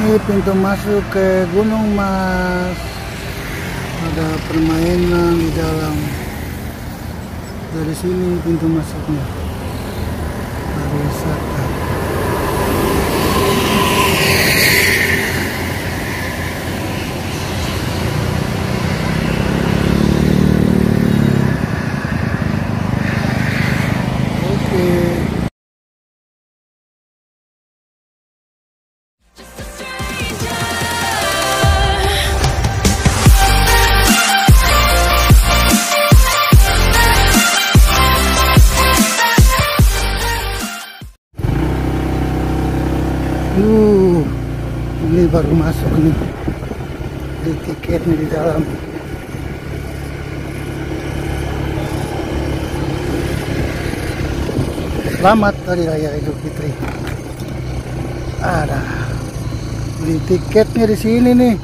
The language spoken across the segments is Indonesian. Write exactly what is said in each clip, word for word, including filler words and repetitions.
Ini pintu masuk ke Gunung Mas. Ada permainan di dalam. Dari sini pintu masuknya. Pariwisata. Uh, ini baru masuk nih. Di tiketnya di dalam. Selamat Hari Raya Idul Fitri. Ada beli tiketnya di sini nih.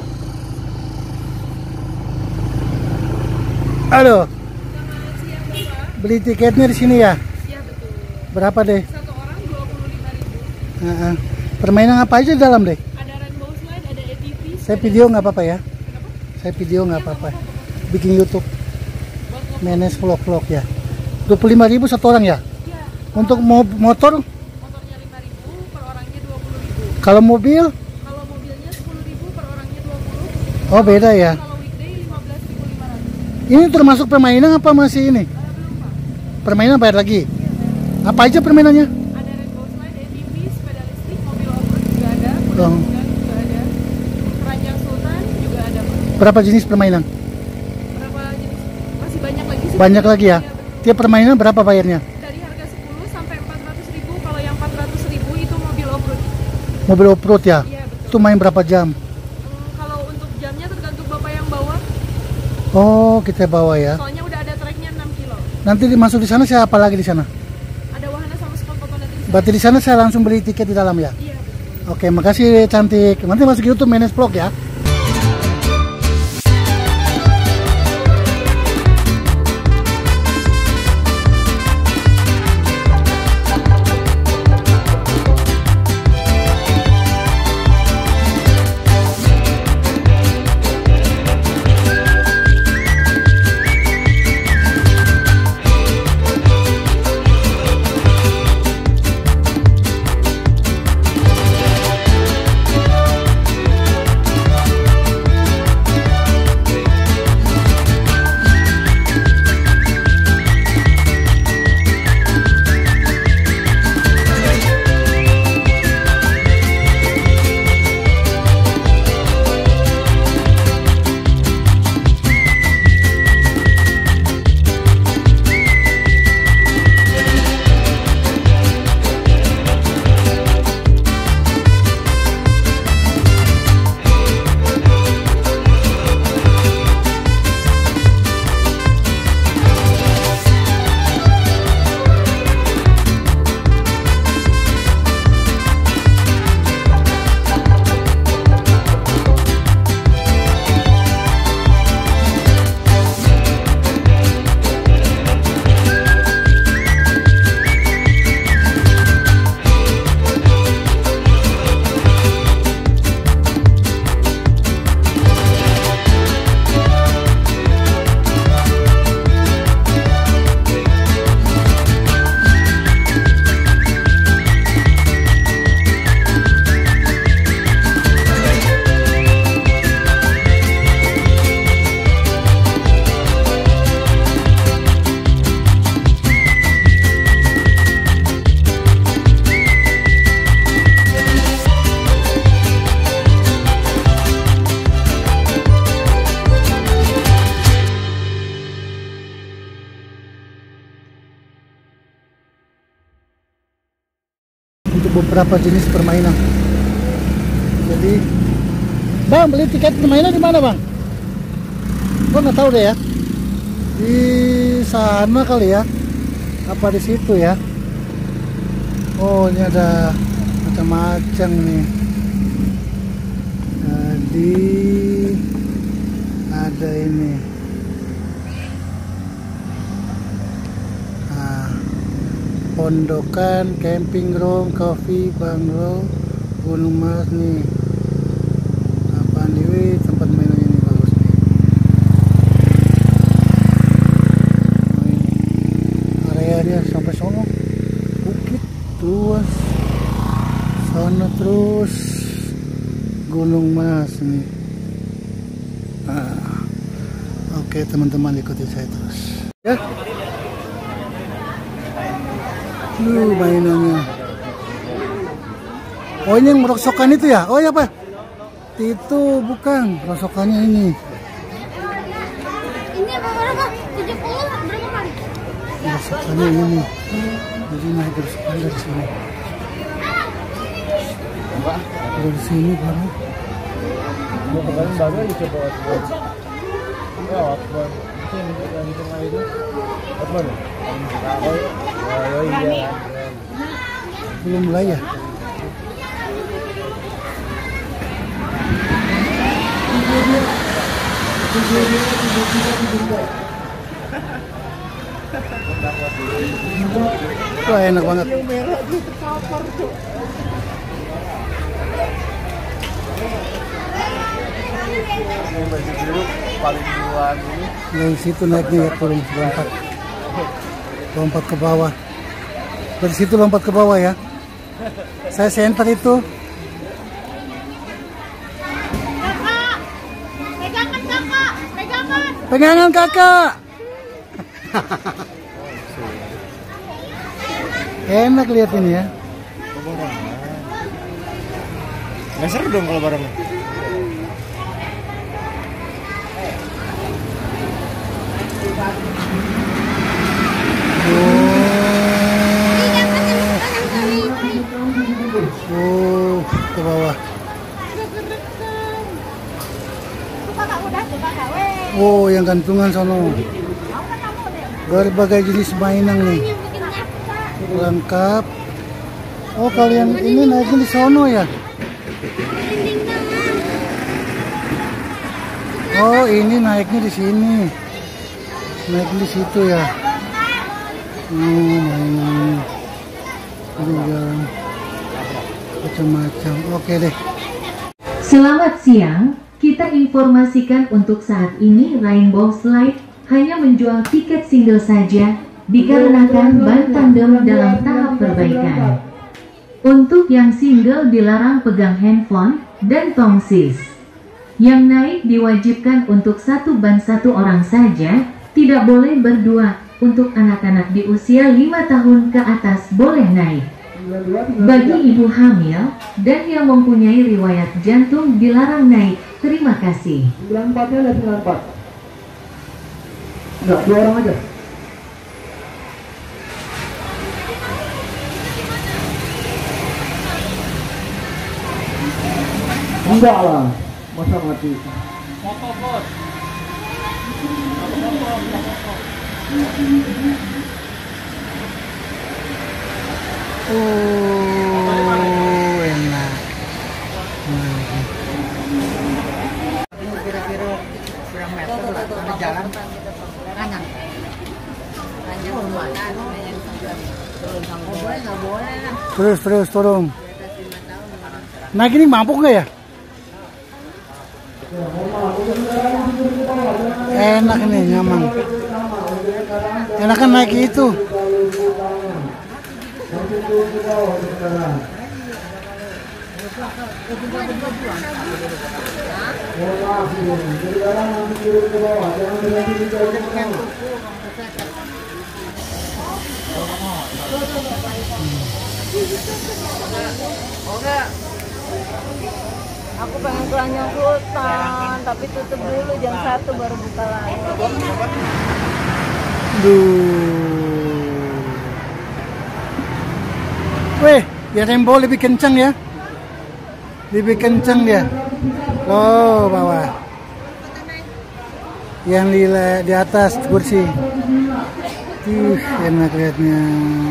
Halo. Beli tiketnya di sini ya? Iya, betul. Berapa deh? Satu orang dua puluh lima ribu. Heeh. Uh-uh. Permainan apa aja dalam deh? Ada Rainbow Slide, ada A T V. Saya video nggak apa-apa ya? Kenapa? Saya video nggak apa-apa. Bikin YouTube. Manage vlog-vlog ya. dua puluh lima ribu satu orang ya? Iya. Untuk mo motor? Motornya lima ribu, per orangnya dua puluh ribu. Kalau mobil? Kalau mobilnya sepuluh ribu, per orangnya dua puluh ribu. Oh, beda ya? Kalau weekday lima belas ribu lima ratus. Ini termasuk permainan apa masih ini? Belum. Permainan bayar lagi? Iya. Apa aja permainannya? Dong. Juga ada. Keranjang Sultan juga ada. Berapa jenis permainan? Berapa jenis? Masih banyak lagi sih. Banyak lagi ya? Iya, tiap permainan berapa bayarnya? Dari harga sepuluh sampai empat ratus ribu. Kalau yang empat ratus ribu itu mobil off-road. Mobil off-road ya? Iya, betul. Itu main berapa jam? Hmm, kalau untuk jamnya tergantung bapak yang bawa. Oh, kita bawa ya. Soalnya udah ada tracknya enam kilo. Nanti masuk di sana siapa lagi di sana? Ada wahana sama spot foto nanti di sana. Berarti di sana saya langsung beli tiket di dalam ya? Iya. Oke, makasih cantik. Nanti masuk YouTube manage vlog ya. Beberapa jenis permainan. Jadi, Bang, beli tiket permainan di mana, Bang? Gua nggak tahu deh ya. Di sana kali ya. Apa di situ ya? Oh, ini ada macam-macam nih. Jadi ada ini. Pondokan, camping ground, coffee, bungalow, Gunung Mas nih. terus, sana terus Gunung Mas nih. Nah, oke teman-teman, ikuti saya terus ya. Lu mainannya. Oh, ini yang merosokan itu ya? Oh ya Pak, itu bukan rosokannya ini. Ini berapa? tujuh puluh berapa kali? Rosokannya ini. Jadi naik rosokan dari sini. Dari sini baru. Mau kembali baru dicoba. Ya, apa? Ini yang di tengah itu. Apa? Oh iya. Belum mulai ya? Wah, enak banget. Dari situ naiknya ya, turun lompat, lompat ke bawah. Dari situ lompat ke bawah ya. Saya center itu. Pegangan kakak. Enak lihat ini ya. Nggak seru dong kalau bareng. Oh, oh ke bawah. Oh, yang gantungan sono. Berbagai jenis mainan nih. Lengkap. Oh, kalian ini naiknya di sono ya? Oh, ini naiknya di sini. Naiknya di situ ya. Hmm, macam-macam. Oke deh. Selamat siang. Kita informasikan untuk saat ini Rainbow Slide hanya menjual tiket single saja dikarenakan ban tandem dalam tahap perbaikan. Untuk yang single dilarang pegang handphone dan tong sis. Yang naik diwajibkan untuk satu ban satu orang saja, tidak boleh berdua. Untuk anak-anak di usia lima tahun ke atas boleh naik. Bagi ibu hamil dan yang mempunyai riwayat jantung dilarang naik. Terima kasih. sembilan puluh empatnya ada sembilan puluh empat. Enggak, dua orang aja. Enggak lah, masa mati. Foto bos. Oh, enak. Kira-kira kurang meter lah, sampai jalan kanan. Terus, terus, turun. Naik ini mampu nggak ya? Enak nih, nyaman. Enak kan naik itu. Oke. Aku pengen pulang nyangkutan, tapi tutup dulu jam satu baru buka lagi. Duh. Weh, dia rainbow lebih kencang ya. Lebih kencang dia. Oh, bawah. Yang di, di atas kursi. Ih, enak lihatnya.